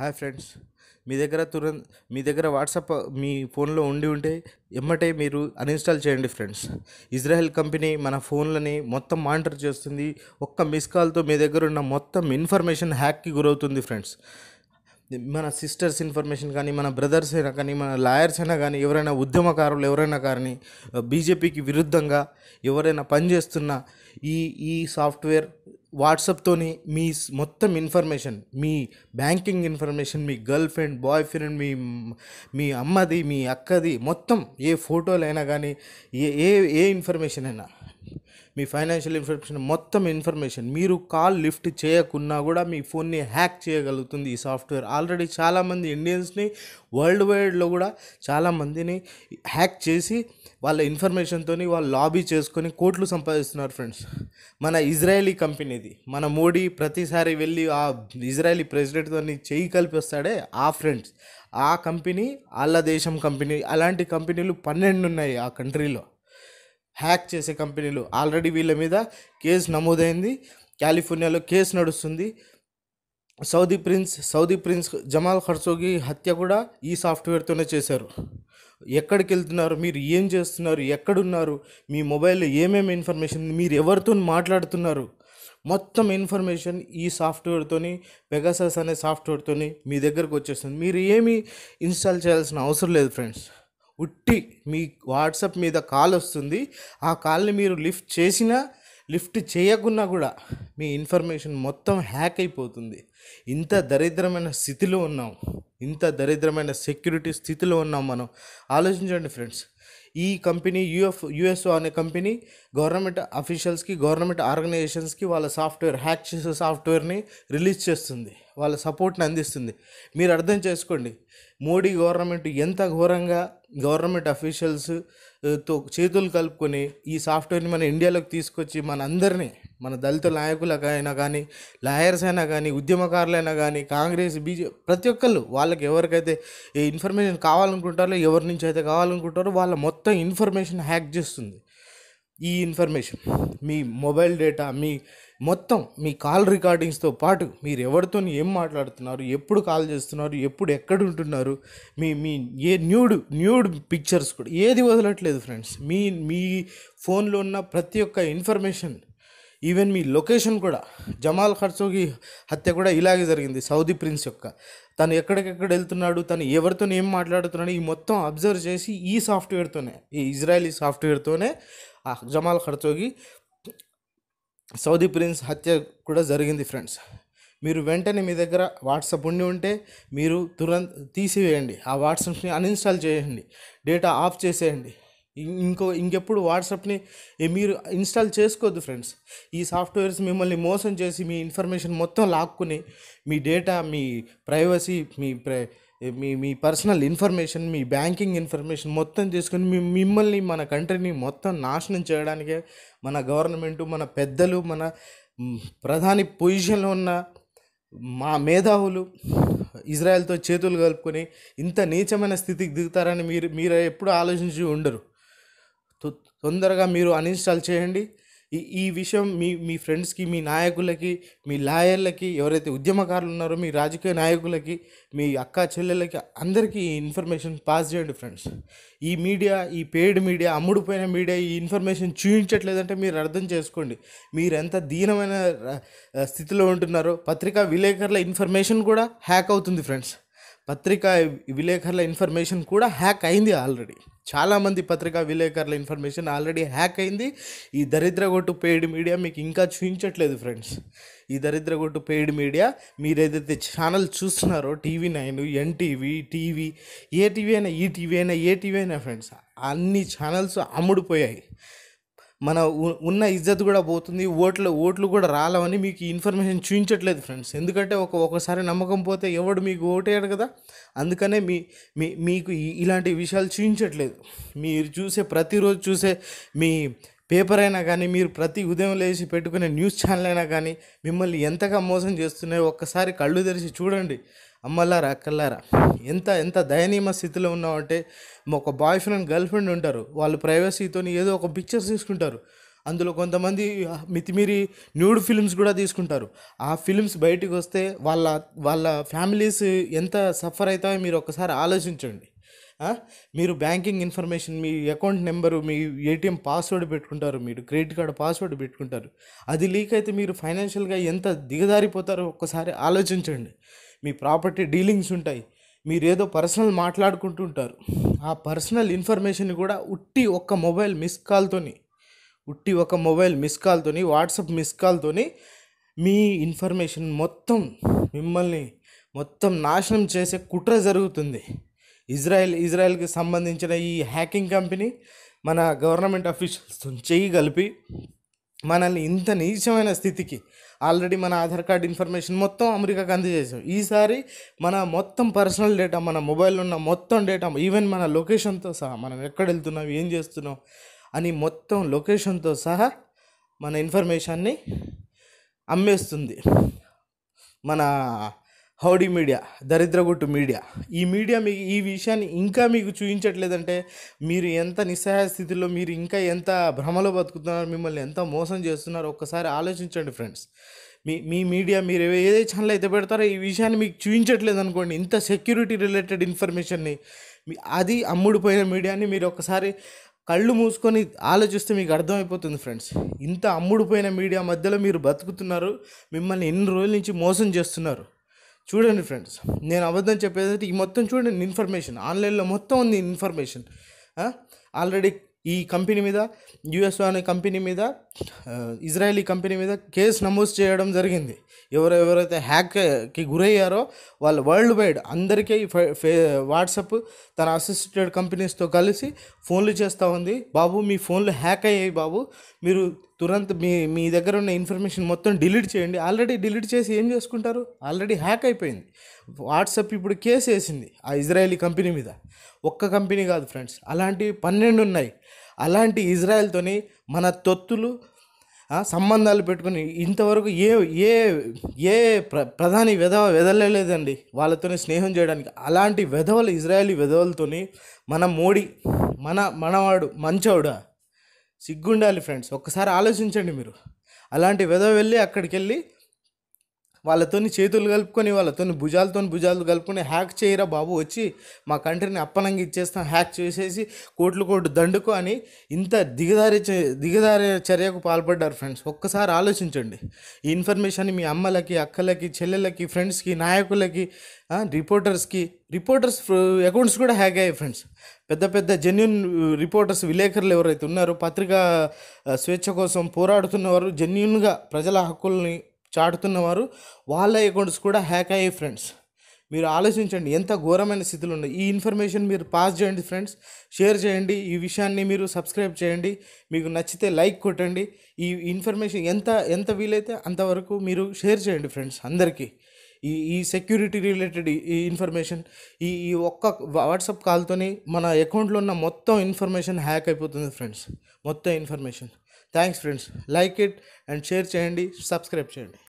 Hi friends, మీ దగ్గర WhatsApp మీ ఫోన్లో ఉంటే ఎమ్మటే మీరు అన్ఇన్స్టాల్ చేయండి ఫ్రెండ్స్. ఇజ్రాయెల్ కంపెనీ మన ఫోన్లని మొత్తం మానిటర్ చేస్తుంది. ఒక్క మిస్ కాల్తో మీ దగ్గర ఉన్న మొత్తం ఇన్ఫర్మేషన్ హ్యాక్కి గురవుతుంది ఫ్రెండ్స్. మన సిస్టర్స్ ఇన్ఫర్మేషన్ కానీ, మన బ్రదర్స్ అయినా కానీ, మన లాయర్స్ అయినా కానీ, ఎవరైనా ఉద్యమకారులు ఎవరైనా కానీ, బీజేపీకి విరుద్ధంగా ఎవరైనా పనిచేస్తున్న ఈ సాఫ్ట్వేర్ వాట్సాప్తోని మీ మొత్తం ఇన్ఫర్మేషన్, మీ బ్యాంకింగ్ ఇన్ఫర్మేషన్, మీ గర్ల్ ఫ్రెండ్, బాయ్ ఫ్రెండ్, మీ అమ్మది, మీ అక్కది, మొత్తం ఏ ఫోటోలైనా కానీ, ఏ ఇన్ఫర్మేషన్ అయినా, మీ ఫైనాన్షియల్ ఇన్ఫర్మేషన్, మొత్తం ఇన్ఫర్మేషన్ మీరు కాల్ లిఫ్ట్ చేయకున్నా కూడా మీ ఫోన్ని హ్యాక్ చేయగలుగుతుంది ఈ సాఫ్ట్వేర్. ఆల్రెడీ చాలామంది ఇండియన్స్ని వరల్డ్ వైడ్లో కూడా చాలామందిని హ్యాక్ చేసి వాళ్ళ ఇన్ఫర్మేషన్తో వాళ్ళు లాబీ చేసుకొని కోట్లు సంపాదిస్తున్నారు ఫ్రెండ్స్. మన ఇజ్రాయెలీ కంపెనీది, మన మోడీ ప్రతిసారి వెళ్ళి ఆ ఇజ్రాయెలీ ప్రెసిడెంట్తో చేయి కలిపిస్తాడే ఆ ఫ్రెండ్స్, ఆ కంపెనీ వాళ్ళ దేశం కంపెనీ. అలాంటి కంపెనీలు 12 ఉన్నాయి ఆ కంట్రీలో, హ్యాక్ చేసే కంపెనీలు. ఆల్రెడీ వీళ్ళ మీద కేసు నమోదైంది, కాలిఫోర్నియాలో కేసు నడుస్తుంది. సౌదీ ప్రిన్స్ జమాల్ ఖర్షోగి హత్య కూడా ఈ సాఫ్ట్వేర్తోనే చేశారు. ఎక్కడికి వెళ్తున్నారు, మీరు ఏం చేస్తున్నారు, ఎక్కడున్నారు, మీ మొబైల్లో ఏమేమి ఇన్ఫర్మేషన్, మీరు ఎవరితో మాట్లాడుతున్నారు, మొత్తం ఇన్ఫర్మేషన్ ఈ సాఫ్ట్వేర్తోని, పెగాసస్ అనే సాఫ్ట్వేర్తోని మీ దగ్గరకు వచ్చేస్తుంది. మీరు ఏమీ ఇన్స్టాల్ చేయాల్సిన అవసరం లేదు ఫ్రెండ్స్. ఉట్టి మీ వాట్సాప్ మీద కాల్ వస్తుంది, ఆ కాల్ని మీరు లిఫ్ట్ చేయకున్నా కూడా మీ ఇన్ఫర్మేషన్ మొత్తం హ్యాక్ అయిపోతుంది. ఇంత దరిద్రమైన స్థితిలో ఉన్నాం, ఇంత దరిద్రమైన సెక్యూరిటీ స్థితిలో ఉన్నాం మనం. ఆలోచించండి ఫ్రెండ్స్. ఈ కంపెనీ యుఎస్ఓ అనే కంపెనీ గవర్నమెంట్ అఫీషియల్స్కి, గవర్నమెంట్ ఆర్గనైజేషన్స్కి వాళ్ళ సాఫ్ట్వేర్, హ్యాక్ చేసే సాఫ్ట్వేర్ని రిలీజ్ చేస్తుంది, వాళ్ళ సపోర్ట్ని అందిస్తుంది. మీరు అర్థం చేసుకోండి, మోడీ గవర్నమెంట్ ఎంత ఘోరంగా గవర్నమెంట్ అఫీషియల్స్తో చేతులు కలుపుకొని ఈ సాఫ్ట్వేర్ని మన ఇండియాలోకి తీసుకొచ్చి మన అందరినీ, మన దళిత నాయకులకైనా కానీ, లాయర్స్ అయినా కానీ, ఉద్యమకారులైనా కానీ, కాంగ్రెస్, బీజేపీ, ప్రతి ఒక్కళ్ళు వాళ్ళకి ఎవరికైతే ఏ ఇన్ఫర్మేషన్ కావాలనుకుంటారో, ఎవరి నుంచి అయితే కావాలనుకుంటారో వాళ్ళ మొత్తం ఇన్ఫర్మేషన్ హ్యాక్ చేస్తుంది. ఈ ఇన్ఫర్మేషన్, మీ మొబైల్ డేటా, మీ మొత్తం, మీ కాల్ రికార్డింగ్స్తో పాటు మీరు ఎవరితో ఏం మాట్లాడుతున్నారు, ఎప్పుడు కాల్ చేస్తున్నారు, ఎక్కడ ఉంటున్నారు, మీ ఏ న్యూడ్ పిక్చర్స్ కూడా ఏది వదలట్లేదు ఫ్రెండ్స్. మీ ఫోన్లో ఉన్న ప్రతి ఒక్క ఇన్ఫర్మేషన్, ఈవెన్ మీ లొకేషన్ కూడా. జమాల్ ఖర్షోగి హత్య కూడా ఇలాగే జరిగింది. సౌదీ ప్రిన్స్ యొక్క తను ఎక్కడికెక్కడ వెళ్తున్నాడు, తను ఎవరితో ఏం మాట్లాడుతున్నాడు, ఈ మొత్తం అబ్జర్వ్ చేసి ఈ సాఫ్ట్వేర్తోనే, ఈ ఇజ్రాయెలీ సాఫ్ట్వేర్తోనే జమాల్ ఖర్షోగి సౌదీ ప్రిన్స్ హత్య కూడా జరిగింది ఫ్రెండ్స్. మీరు వెంటనే మీ దగ్గర వాట్సాప్ ఉంటే మీరు తురంత తీసివేయండి, ఆ వాట్సాప్ని అన్ఇన్స్టాల్ చేయండి, డేటా ఆఫ్ చేసేయండి. ఇంకెప్పుడు వాట్సాప్ని మీరు ఇన్స్టాల్ చేసుకోవద్దు ఫ్రెండ్స్. ఈ సాఫ్ట్వేర్స్ మిమ్మల్ని మోసం చేసి మీ ఇన్ఫర్మేషన్ మొత్తం లాక్కుని మీ డేటా, మీ ప్రైవసీ, మీ పర్సనల్ ఇన్ఫర్మేషన్, మీ బ్యాంకింగ్ ఇన్ఫర్మేషన్ మొత్తం తీసుకొని మిమ్మల్ని, మన కంట్రీని మొత్తం నాశనం చేయడానికే మన గవర్నమెంటు, మన పెద్దలు, మన ప్రధాని పొజిషన్లో ఉన్న మా మేధావులు ఇజ్రాయెల్తో చేతులు కలుపుకొని ఇంత నీచమైన స్థితికి దిగుతారని మీరు ఎప్పుడు ఆలోచించి ఉండరు. తొందరగా మీరు అన్ఇన్స్టాల్ చేయండి. ఈ విషయం మీ ఫ్రెండ్స్కి, మీ నాయకులకి, మీ లాయర్లకి, ఎవరైతే ఉద్యమకారులు ఉన్నారో, మీ రాజకీయ నాయకులకి, మీ అక్క చెల్లెళ్ళకి, అందరికీ ఈ ఇన్ఫర్మేషన్ పాస్ చేయండి ఫ్రెండ్స్. ఈ మీడియా, ఈ పెయిడ్ మీడియా, అమ్ముడుపోయిన మీడియా ఈ ఇన్ఫర్మేషన్ చూపించట్లేదంటే మీరు అర్థం చేసుకోండి మీరు ఎంత దీనమైన స్థితిలో ఉంటున్నారో. పత్రికా విలేకరుల ఇన్ఫర్మేషన్ కూడా హ్యాక్ అవుతుంది ఫ్రెండ్స్. పత్రికా విలేకరుల ఇన్ఫర్మేషన్ కూడా హ్యాక్ అయింది ఆల్రెడీ. చాలామంది పత్రికా విలేకరుల ఇన్ఫర్మేషన్ ఆల్రెడీ హ్యాక్ అయింది. ఈ దరిద్రగొట్టు పెయిడ్ మీడియా మీకు ఇంకా చూపించట్లేదు ఫ్రెండ్స్. ఈ దరిద్రగొట్టు పెయిడ్ మీడియా మీరు ఏదైతే ఛానల్ చూస్తున్నారో, TV9, NTV, టీవీ, ఏ టీవీ అయినా, ఈ టీవీ అయినా, ఏ టీవీ అయినా ఫ్రెండ్స్, అన్ని ఛానల్స్ అమ్ముడుపోయాయి. మన ఉన్న ఇజ్జత్ కూడా పోతుంది, ఓట్లు కూడా రాలవని మీకు ఇన్ఫర్మేషన్ చూపించట్లేదు ఫ్రెండ్స్. ఎందుకంటే ఒకసారి నమ్మకం పోతే ఎవడు మీకు ఓటేయడు కదా. అందుకనే మీకు ఇలాంటి విషయాలు చూపించట్లేదు. మీరు ప్రతిరోజు చూసే మీ పేపర్ అయినా కానీ, మీరు ప్రతి ఉదయం లేచి పెట్టుకునే న్యూస్ ఛానల్ అయినా కానీ మిమ్మల్ని ఎంతగా మోసం చేస్తున్నాయో ఒక్కసారి కళ్ళు తెరిచి చూడండి. అమ్మలారా, అక్కలారా, ఎంత దయనీయ స్థితిలో ఉన్నామంటే, ఒక బాయ్ ఫ్రెండ్, గర్ల్ ఫ్రెండ్ ఉంటారు, వాళ్ళు ప్రైవసీతో ఏదో ఒక పిక్చర్స్ తీసుకుంటారు. అందులో కొంతమంది మితిమీరి న్యూడ్ ఫిల్మ్స్ కూడా తీసుకుంటారు. ఆ ఫిల్మ్స్ బయటకు వస్తే వాళ్ళ ఫ్యామిలీస్ ఎంత సఫర్ అవుతాయో మీరు ఒకసారి ఆలోచించండి. మీరు బ్యాంకింగ్ ఇన్ఫర్మేషన్, మీ అకౌంట్ నెంబరు, మీ ఏటీఎం పాస్వర్డ్ పెట్టుకుంటారు, మీరు క్రెడిట్ కార్డు పాస్వర్డ్ పెట్టుకుంటారు. అది లీక్ అయితే మీరు ఫైనాన్షియల్గా ఎంత దిగజారిపోతారో ఒక్కసారి ఆలోచించండి. మీ ప్రాపర్టీ డీలింగ్స్ ఉంటాయి, మీరేదో పర్సనల్ మాట్లాడుకుంటుంటారు. ఆ పర్సనల్ ఇన్ఫర్మేషన్ కూడా ఉట్టి ఒక మొబైల్ మిస్ కాల్తోని వాట్సాప్ మిస్ కాల్తోని మీ ఇన్ఫర్మేషన్ మొత్తం మిమ్మల్ని మొత్తం నాశనం చేసే కుట్ర జరుగుతుంది. ఇజ్రాయెల్కి సంబంధించిన ఈ హ్యాకింగ్ కంపెనీ మన గవర్నమెంట్ ఆఫీషియల్స్తో చేయి కలిపి మనల్ని ఇంత నీచమైన స్థితికి, ఆల్రెడీ మన ఆధార్ కార్డ్ ఇన్ఫర్మేషన్ మొత్తం అమెరికాకి అందజేసాం. ఈసారి మన మొత్తం పర్సనల్ డేటా, మన మొబైల్లో ఉన్న మొత్తం డేటా, ఈవెన్ మన లొకేషన్తో సహా, మనం ఎక్కడ వెళ్తున్నాం, ఏం చేస్తున్నాం అని మొత్తం లొకేషన్తో సహా మన ఇన్ఫర్మేషన్ని అమ్మేస్తుంది మన హౌడీ మీడియా, దరిద్రగొట్టు మీడియా. ఈ మీడియా మీకు ఈ విషయాన్ని ఇంకా మీకు చూపించట్లేదంటే మీరు ఎంత నిస్సహాయ స్థితిలో, మీరు ఇంకా ఎంత భ్రమలో బతుకుతున్నారు, మిమ్మల్ని ఎంత మోసం చేస్తున్నారో ఒక్కసారి ఆలోచించండి ఫ్రెండ్స్. మీ మీడియా మీరు ఏదే ఛానల్ అయితే పెడతారో ఈ విషయాన్ని మీకు చూపించట్లేదు అనుకోండి. ఇంత సెక్యూరిటీ రిలేటెడ్ ఇన్ఫర్మేషన్ని, అది అమ్ముడుపోయిన మీడియాని మీరు ఒకసారి కళ్ళు మూసుకొని ఆలోచిస్తే మీకు అర్థమైపోతుంది ఫ్రెండ్స్. ఇంత అమ్ముడుపోయిన మీడియా మధ్యలో మీరు బతుకుతున్నారు, మిమ్మల్ని ఎన్ని రోజుల నుంచి మోసం చేస్తున్నారు. చూడండి ఫ్రెండ్స్, నేను అబద్ధం చెప్పేదంటే ఈ మొత్తం చూడండి ఇన్ఫర్మేషన్, ఆన్లైన్లో మొత్తం ఉంది ఇన్ఫర్మేషన్. ఆల్రెడీ ఈ కంపెనీ మీద, యూఎస్ అనే కంపెనీ మీద, ఇజ్రాయెలీ కంపెనీ మీద కేసు నమోదు చేయడం జరిగింది. ఎవరెవరైతే హ్యాక్కి గురయ్యారో వాళ్ళు వరల్డ్ వైడ్ అందరికీ వాట్సాప్ తన అసోసియేటెడ్ కంపెనీస్తో కలిసి ఫోన్లు చేస్తూ ఉంది. బాబు మీ ఫోన్లు హ్యాక్ అయ్యాయి బాబు, మీరు తురంత మీ దగ్గర ఉన్న ఇన్ఫర్మేషన్ మొత్తం డిలీట్ చేయండి. ఆల్రెడీ డిలీట్ చేసి ఏం చేసుకుంటారు, ఆల్రెడీ హ్యాక్ అయిపోయింది. వాట్సాప్ ఇప్పుడు కేసు వేసింది ఆ ఇజ్రాయెలీ కంపెనీ మీద. ఒక్క కంపెనీ కాదు ఫ్రెండ్స్, అలాంటి 12 ఉన్నాయి. అలాంటి ఇజ్రాయెల్తోని మన తొత్తులు సంబంధాలు పెట్టుకుని ఇంతవరకు ఏ ఏ ప్రధాని వెదలలేదండి వాళ్ళతో స్నేహం చేయడానికి. అలాంటి వెధవలు, ఇజ్రాయెలీ వెధవలతోని మన మోడీ, మనవాడు మంచోడా, సిగ్గుండాలి ఫ్రెండ్స్. ఒక్కసారి ఆలోచించండి మీరు. అలాంటి వెధవ వెళ్ళి అక్కడికి వెళ్ళి వాళ్ళతోని చేతులు కలుపుకొని, వాళ్ళతోని భుజాలు కలుపుకొని హ్యాక్ చేయరా బాబు, వచ్చి మా కంట్రీని అప్పనంగా ఇచ్చేస్తాం, హ్యాక్ చేసేసి కోట్లు దండుకో అని ఇంత దిగదారి చర్యకు పాల్పడ్డారు ఫ్రెండ్స్. ఒక్కసారి ఆలోచించండి. ఈ ఇన్ఫర్మేషన్ మీ అమ్మలకి, అక్కలకి, చెల్లెలకి, ఫ్రెండ్స్కి, నాయకులకి, రిపోర్టర్స్ అకౌంట్స్ కూడా హ్యాక్ అయ్యాయి ఫ్రెండ్స్. పెద్ద జెన్యూన్ రిపోర్టర్స్, విలేకరులు ఎవరైతే ఉన్నారో, పత్రికా స్వేచ్ఛ కోసం పోరాడుతున్నవారు, జెన్యూన్గా ప్రజల హక్కుల్ని చాటుతున్నవారు, వాళ్ళ అకౌంట్స్ కూడా హ్యాక్ అయ్యాయి ఫ్రెండ్స్. మీరు ఆలోచించండి ఎంత ఘోరమైన స్థితిలో ఉన్నాయి. ఈ ఇన్ఫర్మేషన్ మీరు పాస్ చేయండి ఫ్రెండ్స్, షేర్ చేయండి, ఈ విషయాన్ని మీరు సబ్స్క్రైబ్ చేయండి, మీకు నచ్చితే లైక్ కొట్టండి. ఈ ఇన్ఫర్మేషన్ ఎంత వీలైతే అంతవరకు మీరు షేర్ చేయండి ఫ్రెండ్స్ అందరికీ. ఈ సెక్యూరిటీ రిలేటెడ్ ఈ ఇన్ఫర్మేషన్, ఈ ఒక్క వాట్సాప్ కాల్తోనే మన అకౌంట్లో ఉన్న మొత్తం ఇన్ఫర్మేషన్ హ్యాక్ అయిపోతుంది ఫ్రెండ్స్, మొత్తం information. Thanks friends, like it and share చేయండి, సబ్స్క్రైబ్ చేయండి.